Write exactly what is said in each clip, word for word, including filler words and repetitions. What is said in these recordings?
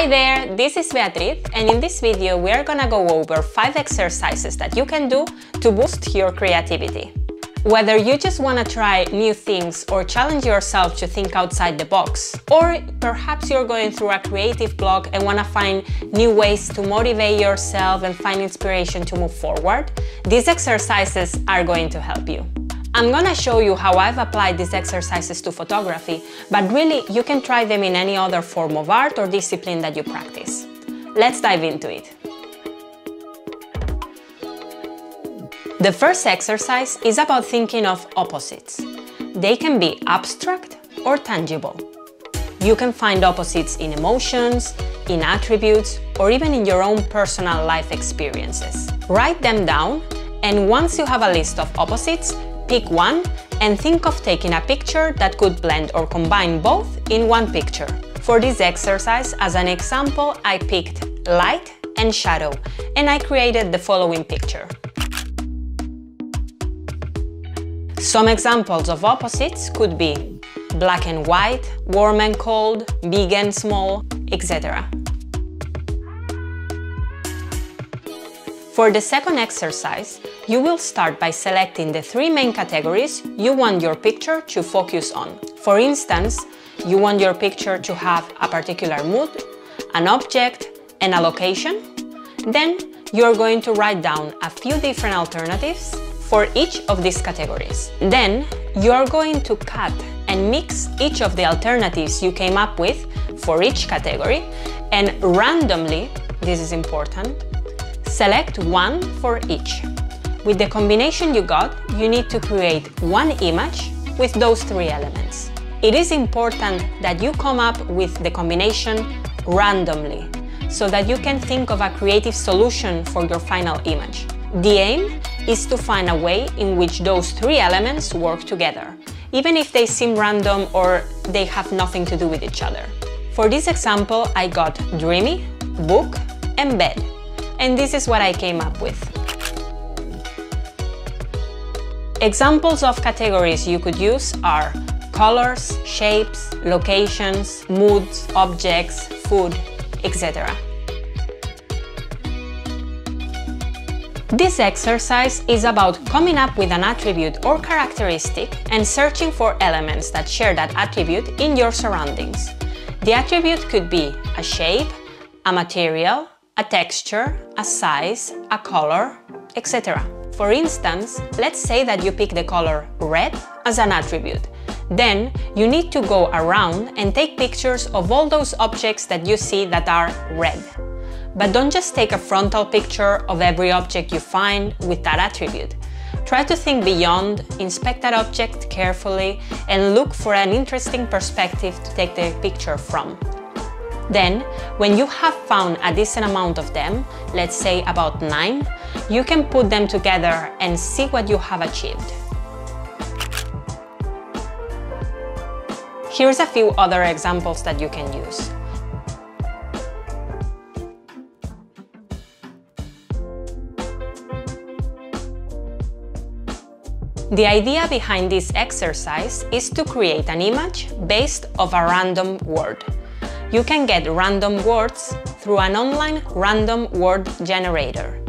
Hi there, this is Beatriz, and in this video we are gonna go over five exercises that you can do to boost your creativity. Whether you just wanna try new things or challenge yourself to think outside the box, or perhaps you're going through a creative block and wanna find new ways to motivate yourself and find inspiration to move forward, these exercises are going to help you. I'm gonna show you how I've applied these exercises to photography, but really you can try them in any other form of art or discipline that you practice. Let's dive into it. The first exercise is about thinking of opposites. They can be abstract or tangible. You can find opposites in emotions, in attributes, or even in your own personal life experiences. Write them down, and once you have a list of opposites, pick one and think of taking a picture that could blend or combine both in one picture. For this exercise, as an example, I picked light and shadow, and I created the following picture. Some examples of opposites could be black and white, warm and cold, big and small, et cetera. For the second exercise, you will start by selecting the three main categories you want your picture to focus on. For instance, you want your picture to have a particular mood, an object, and a location. Then you are going to write down a few different alternatives for each of these categories. Then you are going to cut and mix each of the alternatives you came up with for each category, and randomly, this is important, select one for each. With the combination you got, you need to create one image with those three elements. It is important that you come up with the combination randomly, so that you can think of a creative solution for your final image. The aim is to find a way in which those three elements work together, even if they seem random or they have nothing to do with each other. For this example, I got dreamy, book, and bed. And this is what I came up with. Examples of categories you could use are colors, shapes, locations, moods, objects, food, et cetera. This exercise is about coming up with an attribute or characteristic and searching for elements that share that attribute in your surroundings. The attribute could be a shape, a material, a texture, a size, a color, et cetera. For instance, let's say that you pick the color red as an attribute. Then you need to go around and take pictures of all those objects that you see that are red. But don't just take a frontal picture of every object you find with that attribute. Try to think beyond, inspect that object carefully, and look for an interesting perspective to take the picture from. Then, when you have found a decent amount of them, let's say about nine, you can put them together and see what you have achieved. Here's a few other examples that you can use. The idea behind this exercise is to create an image based on a random word. You can get random words through an online random word generator.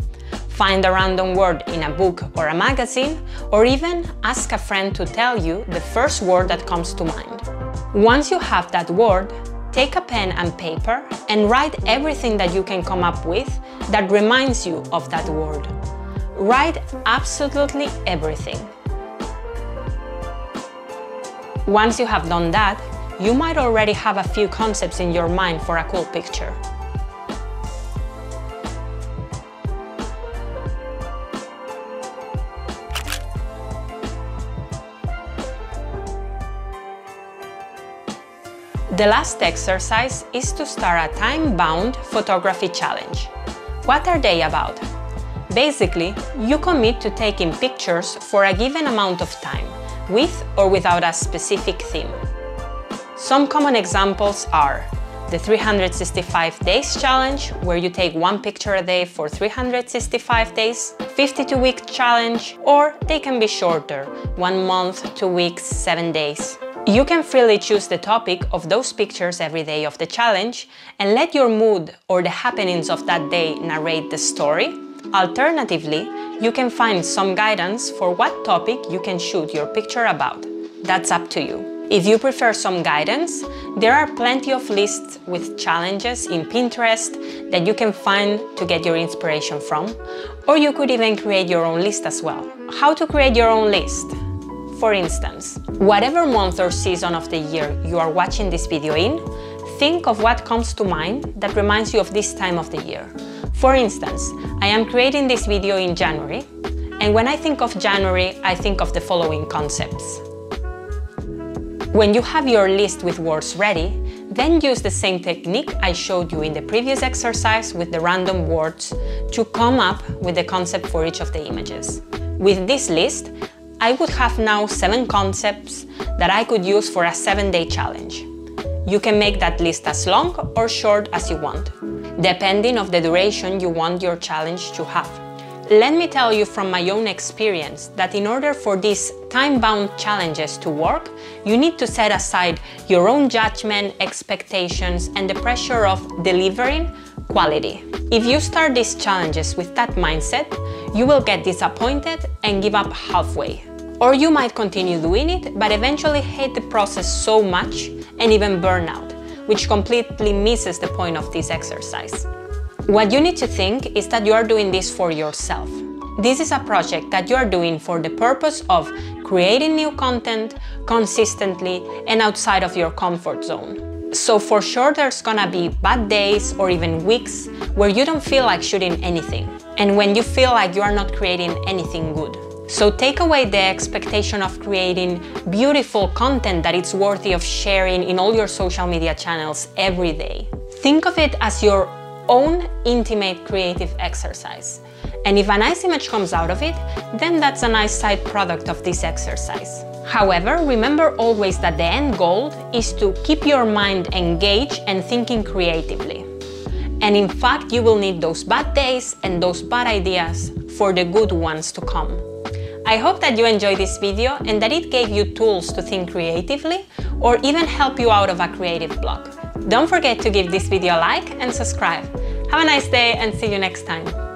Find a random word in a book or a magazine, or even ask a friend to tell you the first word that comes to mind. Once you have that word, take a pen and paper and write everything that you can come up with that reminds you of that word. Write absolutely everything. Once you have done that, you might already have a few concepts in your mind for a cool picture. The last exercise is to start a time-bound photography challenge. What are they about? Basically, you commit to taking pictures for a given amount of time, with or without a specific theme. Some common examples are the three hundred sixty-five days challenge, where you take one picture a day for three hundred sixty-five days, fifty-two week challenge, or they can be shorter, one month, two weeks, seven days, You can freely choose the topic of those pictures every day of the challenge and let your mood or the happenings of that day narrate the story. Alternatively, you can find some guidance for what topic you can shoot your picture about. That's up to you. If you prefer some guidance, there are plenty of lists with challenges in Pinterest that you can find to get your inspiration from, or you could even create your own list as well. How to create your own list? For instance, whatever month or season of the year you are watching this video in, think of what comes to mind that reminds you of this time of the year. For instance, I am creating this video in January, and when I think of January, I think of the following concepts. When you have your list with words ready, then use the same technique I showed you in the previous exercise with the random words to come up with the concept for each of the images. With this list, I would have now seven concepts that I could use for a seven-day challenge. You can make that list as long or short as you want, depending on the duration you want your challenge to have. Let me tell you from my own experience that in order for these time-bound challenges to work, you need to set aside your own judgment, expectations, and the pressure of delivering quality. If you start these challenges with that mindset, you will get disappointed and give up halfway. Or you might continue doing it, but eventually hate the process so much and even burn out, which completely misses the point of this exercise. What you need to think is that you are doing this for yourself. This is a project that you are doing for the purpose of creating new content consistently and outside of your comfort zone. So for sure there's gonna be bad days or even weeks where you don't feel like shooting anything, and when you feel like you are not creating anything good. So take away the expectation of creating beautiful content that it's worthy of sharing in all your social media channels every day. Think of it as your own intimate creative exercise. And if a nice image comes out of it, then that's a nice side product of this exercise. However, remember always that the end goal is to keep your mind engaged and thinking creatively. And in fact, you will need those bad days and those bad ideas for the good ones to come. I hope that you enjoyed this video and that it gave you tools to think creatively or even help you out of a creative block. Don't forget to give this video a like and subscribe. Have a nice day and see you next time.